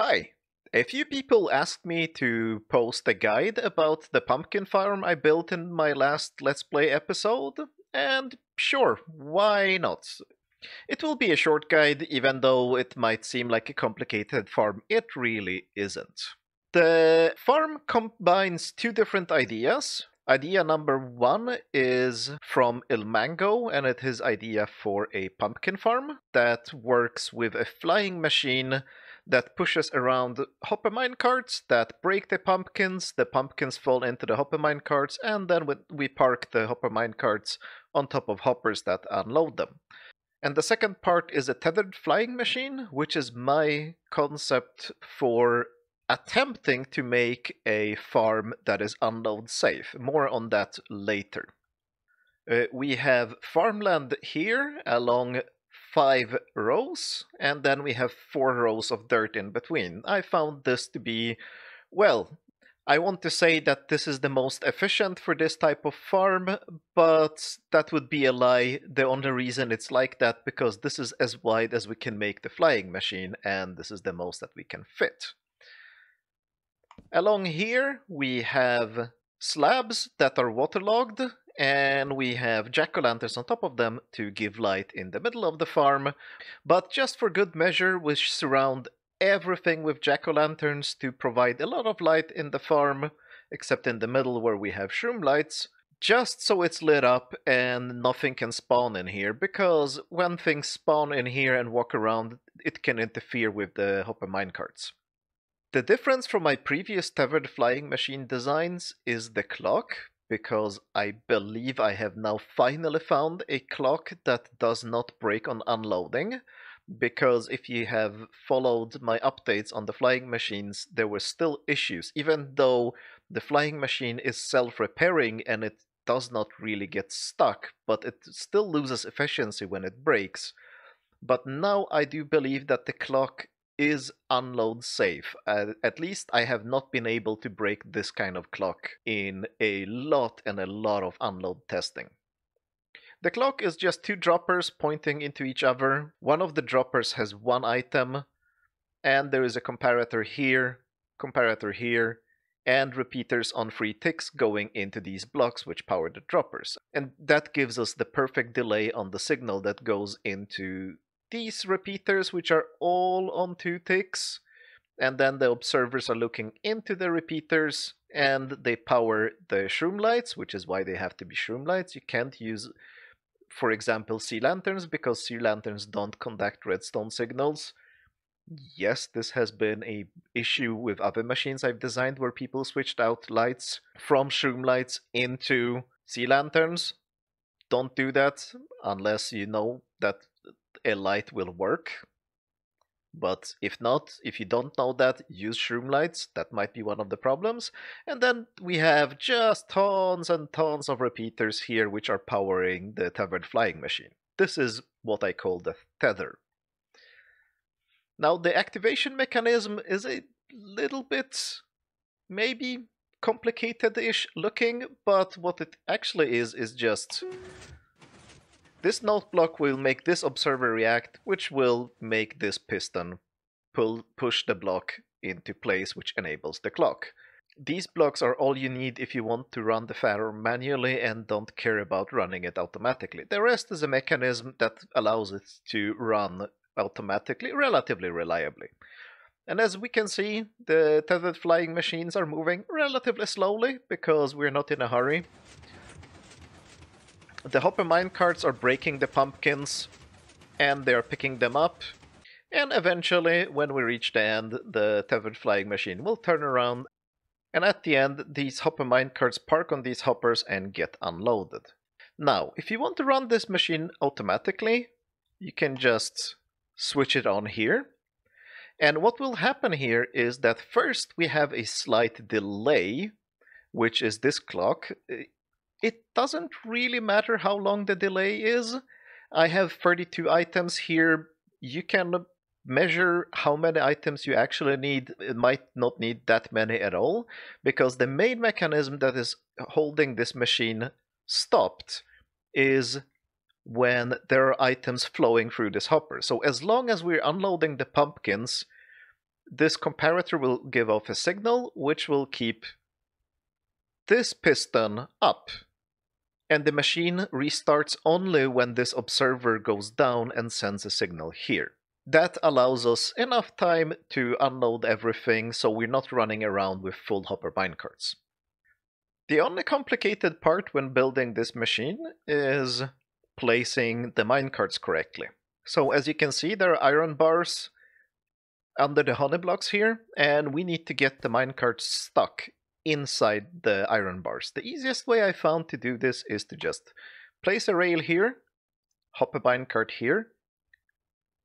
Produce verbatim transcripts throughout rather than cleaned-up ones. Hi, a few people asked me to post a guide about the pumpkin farm I built in my last Let's Play episode, and sure, why not? It will be a short guide, even though it might seem like a complicated farm. It really isn't. The farm combines two different ideas. Idea number one is from Ilmango, and it is idea for a pumpkin farm that works with a flying machine that pushes around hopper mine carts that break the pumpkins. The pumpkins fall into the hopper mine carts, and then we park the hopper mine carts on top of hoppers that unload them. And the second part is a tethered flying machine, which is my concept for attempting to make a farm that is unload safe. More on that later. Uh, we have farmland here along five rows, and then we have four rows of dirt in between. I found this to be, well, I want to say that this is the most efficient for this type of farm, but that would be a lie. The only reason it's like that because this is as wide as we can make the flying machine, and this is the most that we can fit. Along here we have slabs that are waterlogged, and we have jack-o'-lanterns on top of them to give light in the middle of the farm. But just for good measure, we surround everything with jack-o'-lanterns to provide a lot of light in the farm, except in the middle where we have shroom lights, just so it's lit up and nothing can spawn in here, because when things spawn in here and walk around, it can interfere with the hopper minecarts. The difference from my previous tethered flying machine designs is the clock, because I believe I have now finally found a clock that does not break on unloading. Because if you have followed my updates on the flying machines, there were still issues, even though the flying machine is self-repairing and it does not really get stuck, but it still loses efficiency when it breaks. But now I do believe that the clock is unload safe. Uh, at least I have not been able to break this kind of clock in a lot and a lot of unload testing. The clock is just two droppers pointing into each other. One of the droppers has one item, and there is a comparator here, comparator here, and repeaters on three ticks going into these blocks which power the droppers. And that gives us the perfect delay on the signal that goes into these repeaters, which are all on two ticks. And then the observers are looking into the repeaters, and they power the shroom lights, which is why they have to be shroom lights. You can't use, for example, sea lanterns, because sea lanterns don't conduct redstone signals. Yes, this has been an issue with other machines I've designed where people switched out lights from shroom lights into sea lanterns. Don't do that unless you know that a light will work. But if not, if you don't know that, use shroom lights. That might be one of the problems. And then we have just tons and tons of repeaters here, which are powering the tethered flying machine. This is what I call the tether. Now, the activation mechanism is a little bit maybe complicated-ish looking, but what it actually is is just this note block will make this observer react, which will make this piston pull push the block into place, which enables the clock. These blocks are all you need if you want to run the farm manually and don't care about running it automatically. The rest is a mechanism that allows it to run automatically, relatively reliably. And as we can see, the tethered flying machines are moving relatively slowly because we're not in a hurry. The hopper minecarts are breaking the pumpkins, and they are picking them up. And eventually, when we reach the end, the tethered flying machine will turn around. And at the end, these hopper minecarts park on these hoppers and get unloaded. Now, if you want to run this machine automatically, you can just switch it on here. And what will happen here is that first we have a slight delay, which is this clock. It doesn't really matter how long the delay is. I have thirty-two items here. You can measure how many items you actually need. It might not need that many at all, because the main mechanism that is holding this machine stopped is when there are items flowing through this hopper. So as long as we're unloading the pumpkins, this comparator will give off a signal which will keep this piston up, and the machine restarts only when this observer goes down and sends a signal here. That allows us enough time to unload everything, so we're not running around with full hopper minecarts. The only complicated part when building this machine is placing the minecarts correctly. So as you can see, there are iron bars under the honey blocks here, and we need to get the minecarts stuck inside the iron bars. The easiest way I found to do this is to just place a rail here, hop a minecart here,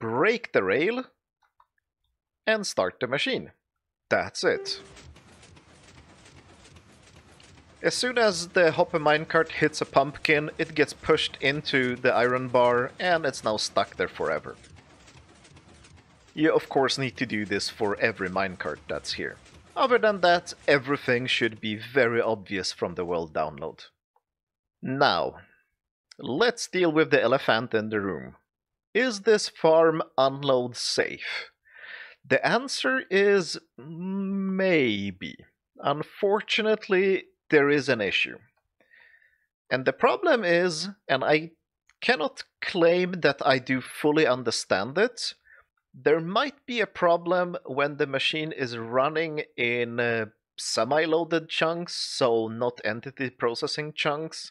break the rail, and start the machine. That's it. As soon as the hopper minecart hits a pumpkin, it gets pushed into the iron bar and it's now stuck there forever. You of course need to do this for every minecart that's here. Other than that, everything should be very obvious from the world download. Now, let's deal with the elephant in the room. Is this farm unload safe? The answer is maybe. Unfortunately, there is an issue. And the problem is, and I cannot claim that I do fully understand it, there might be a problem when the machine is running in uh, semi-loaded chunks, so not entity processing chunks,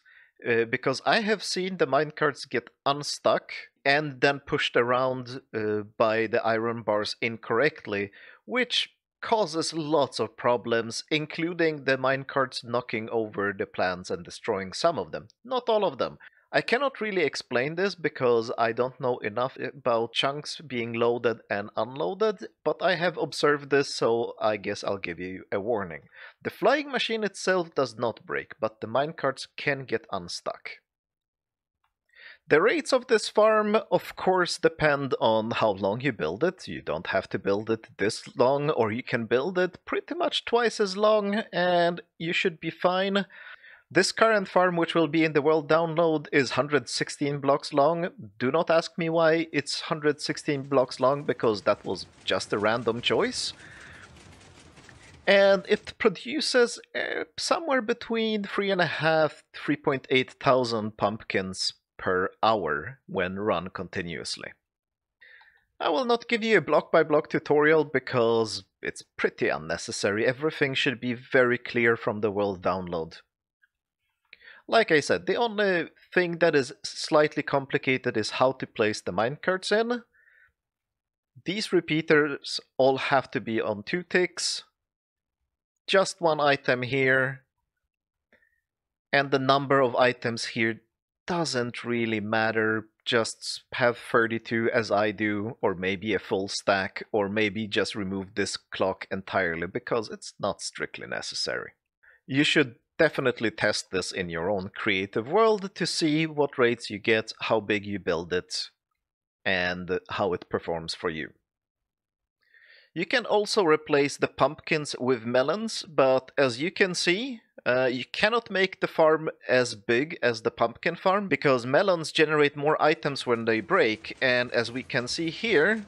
uh, because I have seen the minecarts get unstuck and then pushed around uh, by the iron bars incorrectly, which causes lots of problems, including the minecarts knocking over the plants and destroying some of them, not all of them. I cannot really explain this because I don't know enough about chunks being loaded and unloaded, but I have observed this, so I guess I'll give you a warning. The flying machine itself does not break, but the minecarts can get unstuck. The rates of this farm, of course, depend on how long you build it. You don't have to build it this long, or you can build it pretty much twice as long, and you should be fine. This current farm, which will be in the world download, is one hundred sixteen blocks long. Do not ask me why it's one hundred sixteen blocks long, because that was just a random choice. And it produces uh, somewhere between three and a half to three point eight thousand pumpkins per hour when run continuously. I will not give you a block-by-block tutorial because it's pretty unnecessary. Everything should be very clear from the world download. Like I said, the only thing that is slightly complicated is how to place the minecarts in. These repeaters all have to be on two ticks. Just one item here. And the number of items here doesn't really matter. Just have thirty-two as I do, or maybe a full stack, or maybe just remove this clock entirely because it's not strictly necessary. You should definitely test this in your own creative world to see what rates you get, how big you build it, and how it performs for you. You can also replace the pumpkins with melons, but as you can see, uh, you cannot make the farm as big as the pumpkin farm because melons generate more items when they break, and as we can see here,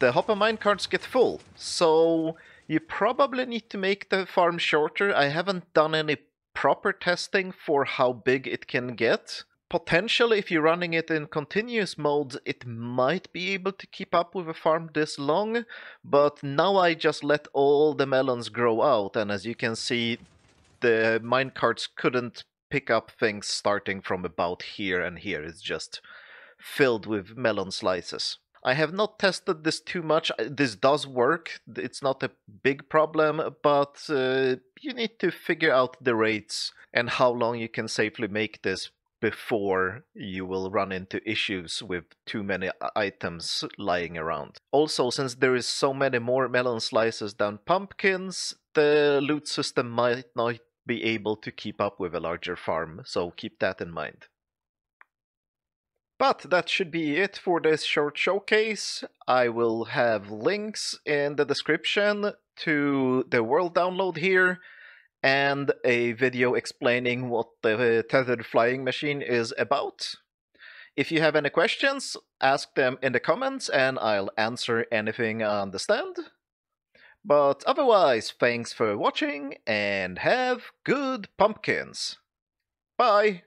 the hopper minecarts get full. So you probably need to make the farm shorter. I haven't done any proper testing for how big it can get. Potentially, if you're running it in continuous mode, it might be able to keep up with a farm this long, but now I just let all the melons grow out, and as you can see, the minecarts couldn't pick up things starting from about here and here. It's just filled with melon slices. I have not tested this too much. This does work. It's not a big problem, but uh, you need to figure out the rates and how long you can safely make this before you will run into issues with too many items lying around. Also, since there is so many more melon slices than pumpkins, the loot system might not be able to keep up with a larger farm, so keep that in mind. But that should be it for this short showcase. I will have links in the description to the world download here and a video explaining what the tethered flying machine is about. If you have any questions, ask them in the comments and I'll answer anything I understand. But otherwise, thanks for watching and have good pumpkins. Bye!